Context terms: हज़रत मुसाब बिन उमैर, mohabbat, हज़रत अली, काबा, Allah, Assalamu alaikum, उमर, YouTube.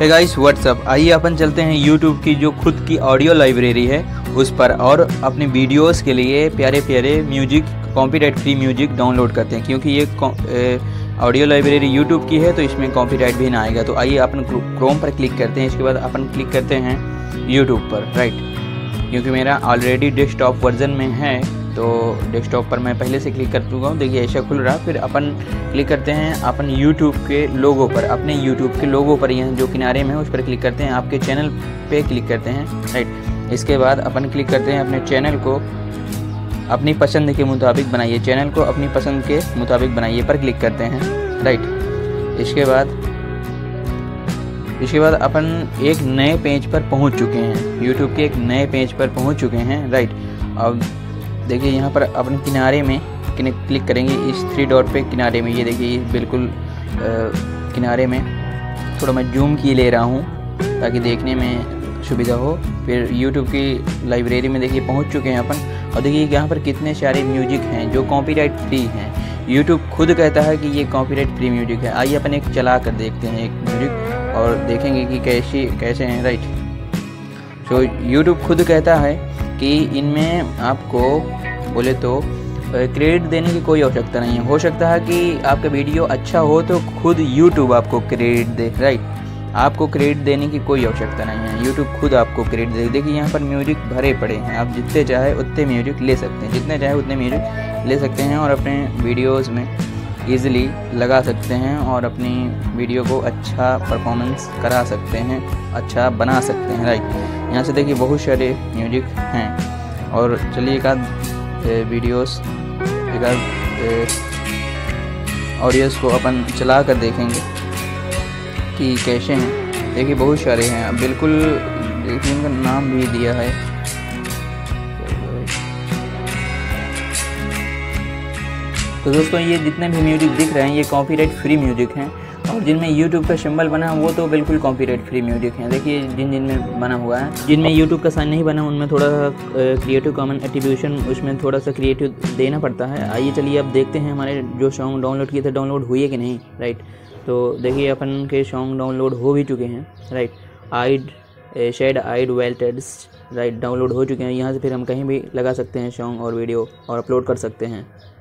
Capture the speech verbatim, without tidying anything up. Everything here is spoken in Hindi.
हे गाइस व्हाट्सअप, आइए अपन चलते हैं यूट्यूब की जो खुद की ऑडियो लाइब्रेरी है उस पर और अपने वीडियोस के लिए प्यारे प्यारे music, copyright free music download करते हैं, क्योंकि ये ऑडियो लाइब्रेरी यूट्यूब की है तो इसमें कॉपीराइट भी ना आएगा। तो आइए अपन क्रोम पर क्लिक करते हैं, इसके बाद अपन क्लिक करते हैं यूट्यूब पर, राइट। क्योंकि मेरा ऑलरेडी डेस्कटॉप वर्जन में है तो डेस्कटॉप पर मैं पहले से क्लिक कर चुका हूँ। देखिए ऐसा खुल रहा, फिर अपन क्लिक करते हैं अपन यूट्यूब के लोगो पर, अपने यूट्यूब के लोगो पर यहाँ जो किनारे में है उस पर क्लिक करते हैं, आपके चैनल पे क्लिक करते हैं, राइट। इसके बाद अपन क्लिक करते हैं अपने चैनल को अपनी पसंद के मुताबिक बनाइए, चैनल को अपनी पसंद के मुताबिक बनाइए पर क्लिक करते हैं, राइट। इसके बाद इसके बाद अपन एक नए पेज पर पहुँच चुके हैं, यूट्यूब के एक नए पेज पर पहुँच चुके हैं, राइट। अब देखिए यहाँ पर अपने किनारे में क्लिक करेंगे, इस थ्री डॉट पे किनारे में, ये देखिए बिल्कुल आ, किनारे में, थोड़ा मैं जूम की ले रहा हूँ ताकि देखने में सुविधा हो। फिर YouTube की लाइब्रेरी में देखिए पहुँच चुके हैं अपन, और देखिए यहाँ पर कितने सारे म्यूजिक हैं जो कॉपीराइट फ्री हैं। YouTube खुद कहता है कि ये कॉपीराइट फ्री म्यूजिक है। आइए अपन एक चला कर देखते हैं एक म्यूजिक और देखेंगे कि कैसे कैसे हैं, राइट। तो यूट्यूब खुद कहता है कि इनमें आपको बोले तो क्रेडिट देने की कोई आवश्यकता नहीं है। हो सकता है कि आपका वीडियो अच्छा हो तो खुद यूट्यूब आपको क्रेडिट दे, राइट। आपको क्रेडिट देने की कोई आवश्यकता नहीं है, यूट्यूब खुद आपको क्रेडिट दे। देखिए यहाँ पर म्यूजिक भरे पड़े हैं, आप जितने चाहे उतने म्यूजिक ले सकते हैं, जितने चाहे उतने म्यूजिक ले सकते हैं और अपने वीडियोस में ईजिली लगा सकते हैं और अपनी वीडियो को अच्छा परफॉर्मेंस करा सकते हैं, अच्छा बना सकते हैं, राइट। यहाँ से देखिए बहुत सारे म्यूजिक हैं, और चलिए एक आध वीडियोस एक आध ऑडियोस को अपन चला कर देखेंगे कि कैसे हैं। देखिए बहुत सारे हैं, अब बिल्कुल देखिए उनका नाम भी दिया है, तो दोस्तों ये जितने भी म्यूजिक दिख रहे हैं ये कॉपीराइट फ्री म्यूजिक हैं, और जिनमें YouTube का सिंबल बना है वो तो बिल्कुल कॉपीराइट फ्री म्यूजिक हैं। देखिए जिन जिन में बना हुआ है, जिनमें YouTube का साइन नहीं बना उनमें थोड़ा क्रिएटिव कॉमन एट्रीब्यूशन, उसमें थोड़ा सा क्रिएटिव देना पड़ता है। आइए चलिए अब देखते हैं हमारे जो सॉन्ग डाउनलोड किए थे डाउनलोड हुए कि नहीं, राइट। तो देखिए अपन के सॉन्ग डाउनलोड हो भी चुके हैं, राइट। आइड शेड आइड वेल्टेड्स, राइट, डाउनलोड हो चुके हैं। यहाँ से फिर हम कहीं भी लगा सकते हैं सॉन्ग और वीडियो और अपलोड कर सकते हैं।